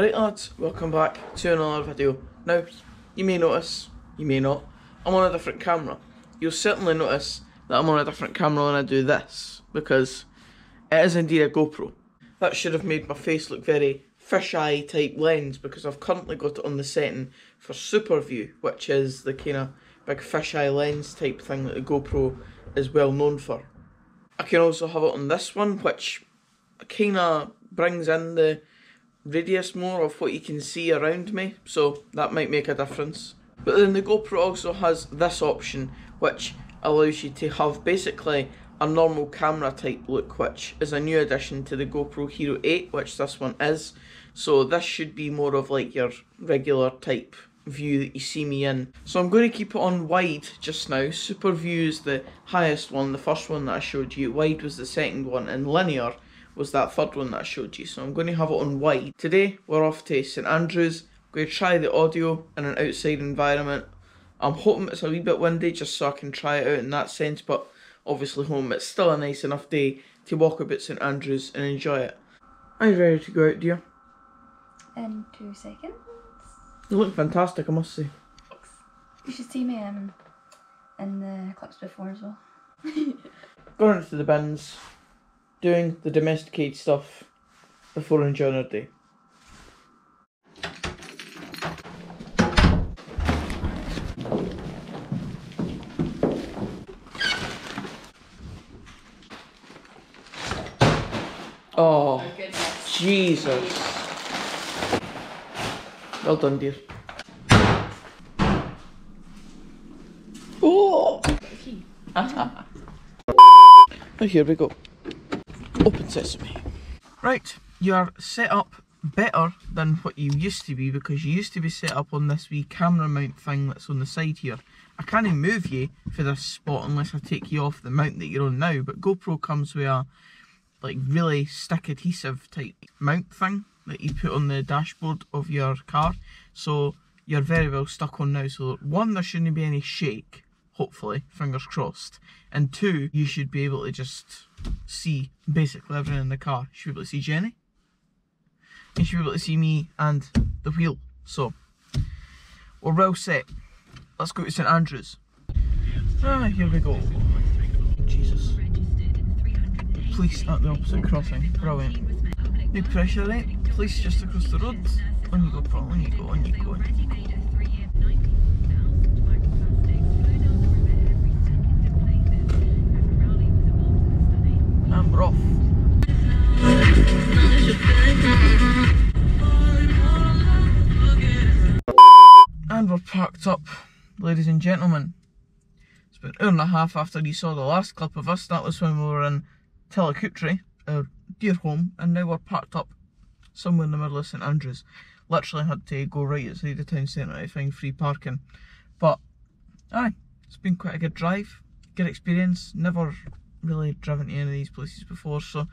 Alright lads, welcome back to another video. Now, you may notice, you may not, I'm on a different camera. You'll certainly notice that I'm on a different camera when I do this, because it is indeed a GoPro. That should have made my face look very fisheye type lens, because I've currently got it on the setting for Superview, which is the kind of big fisheye lens type thing that the GoPro is well known for. I can also have it on this one, which kind of brings in the radius more of what you can see around me, so that might make a difference. But then the GoPro also has this option, which allows you to have basically a normal camera type look, which is a new addition to the GoPro Hero 8, which this one is. So this should be more of like your regular type view that you see me in. So I'm going to keep it on wide just now. Super view is the highest one, the first one that I showed you, wide was the second one, and linear was that third one that I showed you. So I'm going to have it on wide. Today we're off to St Andrews. I'm going to try the audio in an outside environment. I'm hoping it's a wee bit windy just so I can try it out in that sense, but obviously home it's still a nice enough day to walk about St Andrews and enjoy it. Are you ready to go out, dear? In 2 seconds. You look fantastic, I must say. You should see me in the clips before as well. Going into the bins, doing the domesticated stuff before enjoying our day. Oh, Jesus. Well done, dear. Oh! Ah. Oh, here we go. Open sesame. Right, you are set up better than what you used to be, because you used to be set up on this wee camera mount thing that's on the side here. I can't even move you for this spot unless I take you off the mount that you're on now, but GoPro comes with a like really stick adhesive type mount thing that you put on the dashboard of your car, so you're very well stuck on now. So one, there shouldn't be any shake, hopefully, fingers crossed, and two, you should be able to just see basically everything in the car. You should be able to see Jenny, you should be able to see me and the wheel, so we're well set. Let's go to St Andrews. Ah, here we go. Jesus. Police at the opposite crossing, brilliant. No pressure, right? Police just across the road. On you go, Paul, on you go, on you go. And we're off. And we're parked up, ladies and gentlemen. It's about an hour and a half after you saw the last clip of us. That was when we were in Telecoutre, our dear home, and now we're parked up somewhere in the middle of St Andrews. Literally had to go right outside the town centre to find free parking. But aye, it's been quite a good drive, good experience. Never really driven to any of these places before, so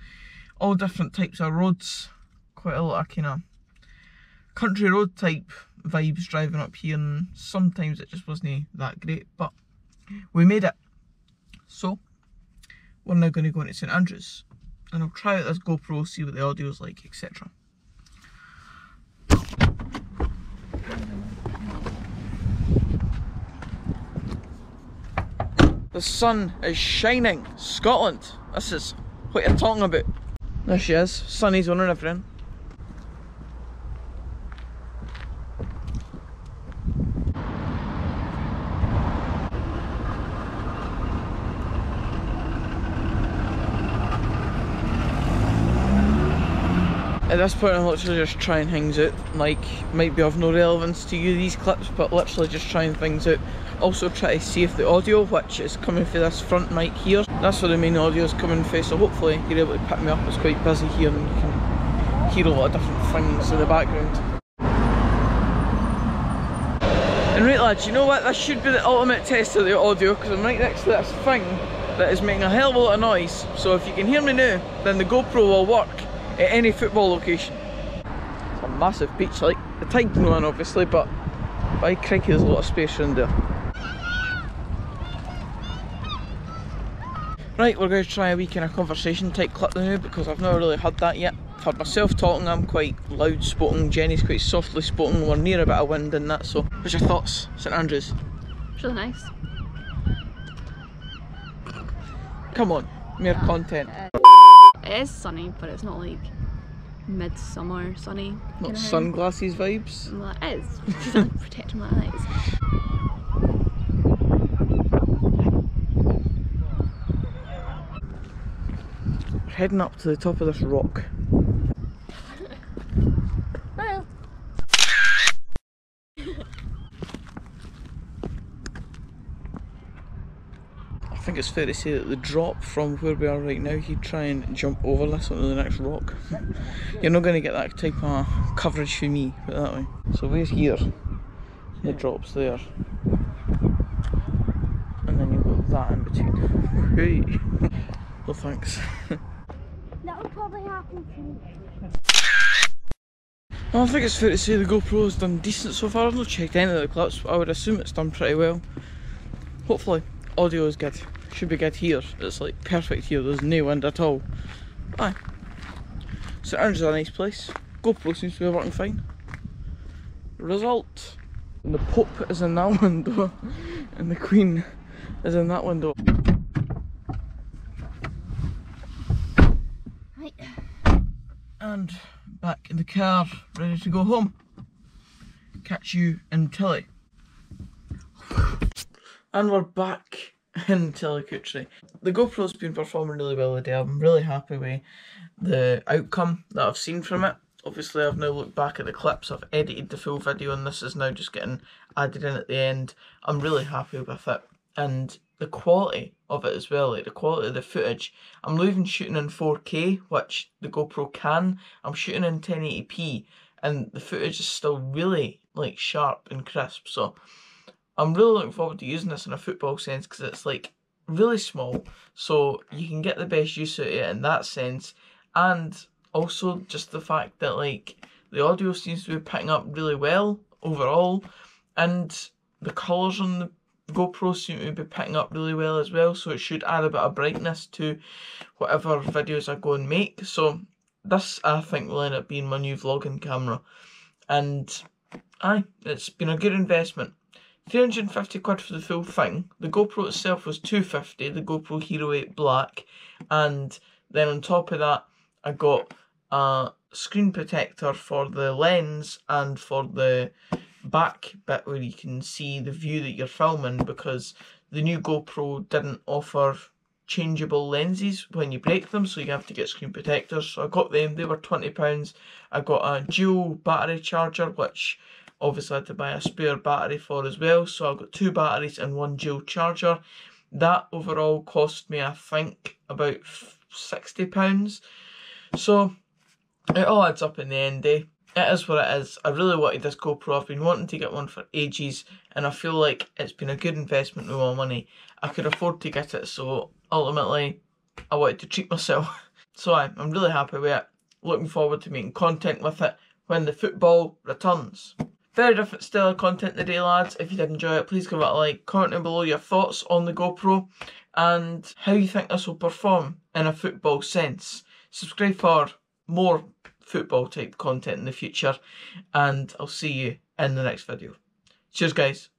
all different types of roads, quite a lot of kind of country road type vibes driving up here, and sometimes it just wasn't that great, but we made it. So we're now going to go into St Andrews and I'll try out this GoPro, see what the audio is like, etc. The sun is shining. Scotland. This is what you're talking about. There she is. Sunny's on and everything. At this point I'm literally just trying things out, like, might be of no relevance to you these clips, but literally just trying things out. Also try to see if the audio, which is coming through this front mic here, that's where the main audio is coming through, so hopefully you're able to pick me up. It's quite busy here and you can hear a lot of different things in the background. And right lads, you know what, this should be the ultimate test of the audio, because I'm right next to this thing that is making a hell of a lot of noise, so if you can hear me now, then the GoPro will work at any football location. It's a massive beach, like, the tide's going on obviously, but by crikey there's a lot of space around there. Right, we're going to try a wee kind of conversation type clip now, because I've not really had that yet. heard myself talking, I'm quite loud spoken, Jenny's quite softly spoken, we're near a bit of wind and that, so what's your thoughts, St Andrews? It's really nice. Come on, more content. It is sunny, but it's not like midsummer sunny. Not sunglasses vibes? Well, it is, because I'm protecting my eyes. Heading up to the top of this rock. Well. I think it's fair to say that the drop from where we are right now, he'd try and jump over this onto the next rock. You're not going to get that type of coverage from me, put it that way. So we're here, the drop's there, and then you've got that in between. Hey. Well, thanks. That would probably happen to me. Well, I think it's fair to say the GoPro has done decent so far. I've not checked any of the clips, but I would assume it's done pretty well. Hopefully, audio is good. Should be good here. It's like perfect here. There's no wind at all. Aye. St Andrews is a nice place. GoPro seems to be working fine. Result. And the Pope is in that window, and the Queen is in that window. And back in the car, ready to go home. Catch you in Tilly. And we're back in Tilly. The GoPro's been performing really well today. I'm really happy with the outcome that I've seen from it. Obviously, I've now looked back at the clips, I've edited the full video, and this is now just getting added in at the end. I'm really happy with it. And the quality of it as well, like the quality of the footage. I'm not even shooting in 4K, which the GoPro can. I'm shooting in 1080p, and the footage is still really like sharp and crisp. So I'm really looking forward to using this in a football sense, because it's like really small, so you can get the best use out of it in that sense. And also just the fact that like the audio seems to be picking up really well overall, and the colours on the GoPro seem to be picking up really well as well, so it should add a bit of brightness to whatever videos I go and make. So this, I think, will end up being my new vlogging camera, and aye, it's been a good investment. 350 quid for the full thing. The GoPro itself was 250, the GoPro Hero 8 Black, and then on top of that I got a screen protector for the lens and for the back bit where you can see the view that you're filming, because the new GoPro didn't offer changeable lenses when you break them, so you have to get screen protectors. So I got them, they were £20. I got a dual battery charger, which obviously I had to buy a spare battery for as well, so I got two batteries and one dual charger. That overall cost me, I think, about £60. So it all adds up in the end, eh? It is what it is. I really wanted this GoPro. I've been wanting to get one for ages, and I feel like it's been a good investment with my money. I could afford to get it, so ultimately I wanted to treat myself. So I'm really happy with it. Looking forward to making content with it when the football returns. Very different style of content today, lads. If you did enjoy it, please give it a like. Comment down below your thoughts on the GoPro and how you think this will perform in a football sense. Subscribe for more football type content in the future, and I'll see you in the next video. Cheers, guys.